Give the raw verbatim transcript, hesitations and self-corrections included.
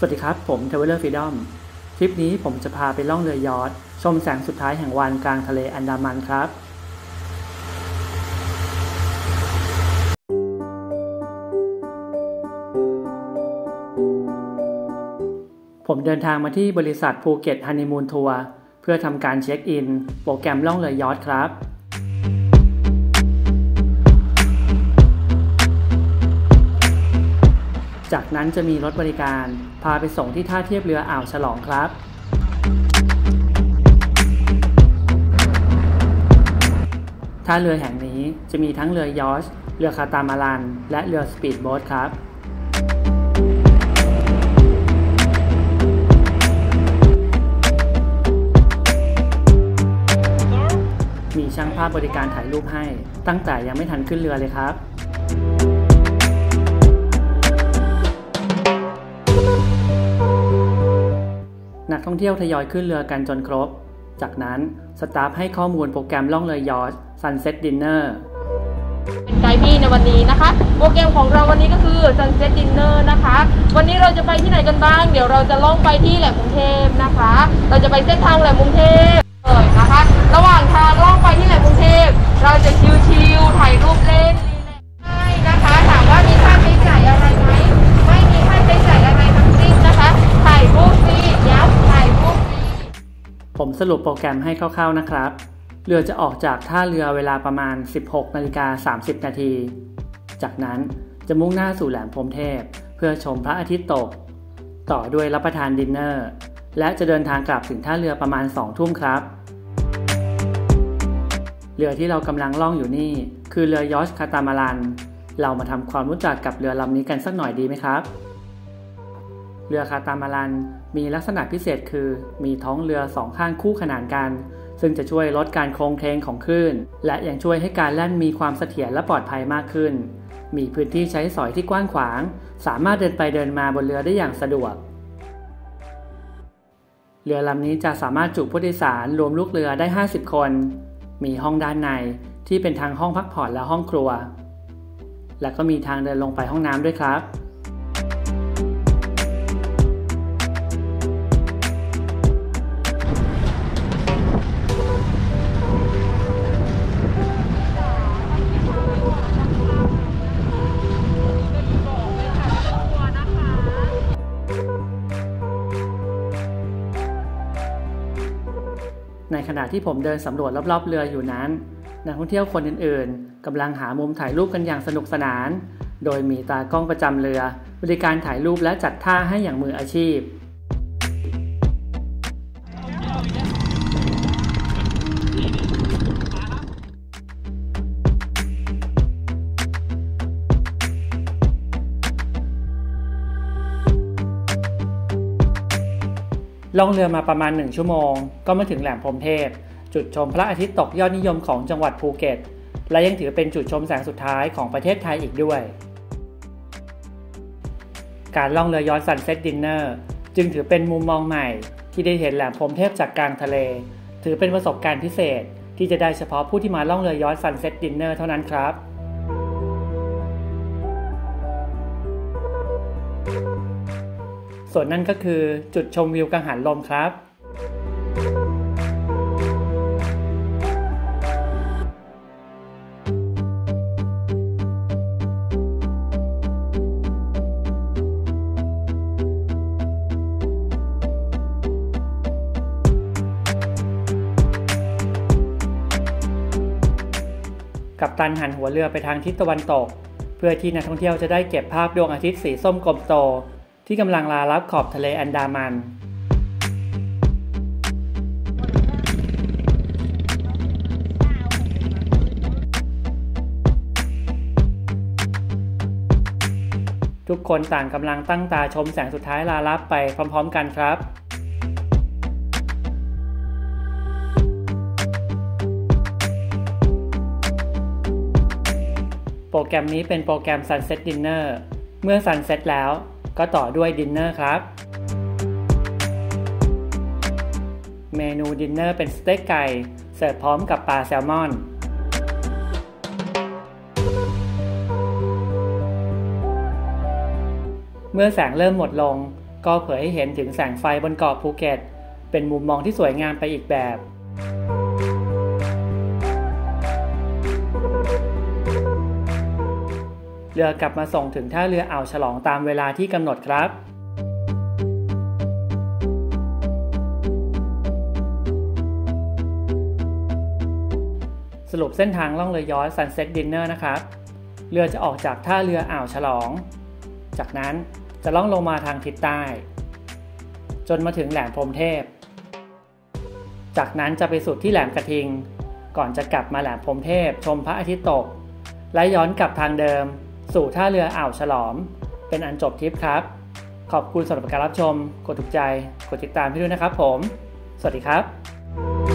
สวัสดีครับผม Traveler Freedom คลิปนี้ผมจะพาไปล่องเรือยอทชมแสงสุดท้ายแห่งวันกลางทะเลอันดามันครับผมเดินทางมาที่บริษัทภูเก็ตฮันนีมูนทัวร์เพื่อทำการเช็คอินโปรแกรมล่องเรือยอทครับจากนั้นจะมีรถบริการพาไปส่งที่ท่าเทียบเรืออ่าวฉลองครับท่าเรือแห่งนี้จะมีทั้งเรือยอชต์เรือคาตามารันและเรือสปีดโบ๊ทครับมีช่างภาพบริการถ่ายรูปให้ตั้งแต่ยังไม่ทันขึ้นเรือเลยครับนักท่องเที่ยวทยอยขึ้นเรือกันจนครบจากนั้นสตาฟให้ข้อมูลโปรแกรมล่องเรือยอชต์ Sunset Dinner เป็นไกด์พี่ในวันนี้นะคะโปรแกรมของเราวันนี้ก็คือ Sunset Dinner นะคะวันนี้เราจะไปที่ไหนกันบ้างเดี๋ยวเราจะล่องไปที่แหลมกรุงเทพนะคะเราจะไปเส้นทางแหลมกรุงเทพเลยนะคะระหว่างทางล่องไปที่แหลมกรุงเทพเราจะชิลๆถ่ายรูปเล่นได้นะคะถามว่ามีค่าใช้จ่ายอะไรไหมไม่มีค่าใช้จ่ายอะไรทั้งสิ้นนะคะถ่ายรูปฟรีย้ำถ่ายรูปฟรีผมสรุปโปรแกรมให้คร่าวๆนะครับเรือจะออกจากท่าเรือเวลาประมาณ สิบหกนาฬิกาสามสิบนาที จากนั้นจะมุ่งหน้าสู่แหลมพรหมเทพเพื่อชมพระอาทิตย์ตกต่อด้วยรับประทานดินเนอร์และจะเดินทางกลับถึงท่าเรือประมาณสองทุ่มครับเรือที่เรากำลังล่องอยู่นี่คือเรือยอชต์คาตามารันเรามาทำความรู้จักกับเรือลำนี้กันสักหน่อยดีไหมครับเรือคาตามารันมีลักษณะพิเศษคือมีท้องเรือสองข้างคู่ขนานกันซึ่งจะช่วยลดการโครงเคลงของคลื่นและยังช่วยให้การแล่นมีความเสถียรและปลอดภัยมากขึ้นมีพื้นที่ใช้สอยที่กว้างขวางสามารถเดินไปเดินมาบนเรือได้อย่างสะดวกเรือลำนี้จะสามารถจุผู้โดยสารรวมลูกเรือได้ห้าสิบคนมีห้องด้านในที่เป็นทางห้องพักผ่อนและห้องครัวและก็มีทางเดินลงไปห้องน้ำด้วยครับในขณะที่ผมเดินสำรวจรอบๆเรืออยู่นั้นนักท่องเที่ยวคนอื่นๆกำลังหามุมถ่ายรูปกันอย่างสนุกสนานโดยมีตากล้องประจำเรือบริการถ่ายรูปและจัดท่าให้อย่างมืออาชีพล่องเรือมาประมาณหนึ่งชั่วโมงก็มาถึงแหลมพรหมเทพจุดชมพระอาทิตย์ตกยอดนิยมของจังหวัดภูเก็ตและยังถือเป็นจุดชมแสงสุดท้ายของประเทศไทยอีกด้วยการล่องเรือยอชต์ Sunset Dinner จึงถือเป็นมุมมองใหม่ที่ได้เห็นแหลมพรหมเทพจากกลางทะเลถือเป็นประสบการณ์พิเศษที่จะได้เฉพาะผู้ที่มาล่องเรือยอชต์ Sunset Dinner เท่านั้นครับส่วนนั่นก็คือจุดชมวิวกังหันลมครับกัปตันหันหัวเรือไปทางทิศตะวันตกเพื่อที่นักท่องเที่ยวจะได้เก็บภาพดวงอาทิตย์สีส้มกลมโตที่กำลังลาลับขอบทะเลอันดามันทุกคนต่างกำลังตั้งตาชมแสงสุดท้ายลาลับไปพร้อมๆกันครับโปรแกรมนี้เป็นโปรแกรม Sunset Dinner เมื่อ Sunset แล้วก็ต่อด้วยดินเนอร์ครับเมนูดินเนอร์เป็นสเต็กไก่เสิร์ฟพร้อมกับปลาแซลมอนเมื่อแสงเริ่มหมดลง ก็เผยให้เห็นถึงแสงไฟบนเกาะภูเก็ตเป็นมุมมองที่สวยงามไปอีกแบบเรือกลับมาส่งถึงท่าเรืออ่าวฉลองตามเวลาที่กำหนดครับสรุปเส้นทางล่องเรือย้อย Sunset Dinner นะครับเรือจะออกจากท่าเรืออ่าวฉลองจากนั้นจะล่องลงมาทางทิศใต้จนมาถึงแหลมพรหมเทพจากนั้นจะไปสุดที่แหลมกระทิงก่อนจะกลับมาแหลมพรหมเทพชมพระอาทิตย์ตกและย้อนกลับทางเดิมสู่ท่าเรืออ่าวฉลอมเป็นอันจบทริปครับขอบคุณสำหรับการรับชมกดถูกใจกดติดตามให้ด้วยนะครับผมสวัสดีครับ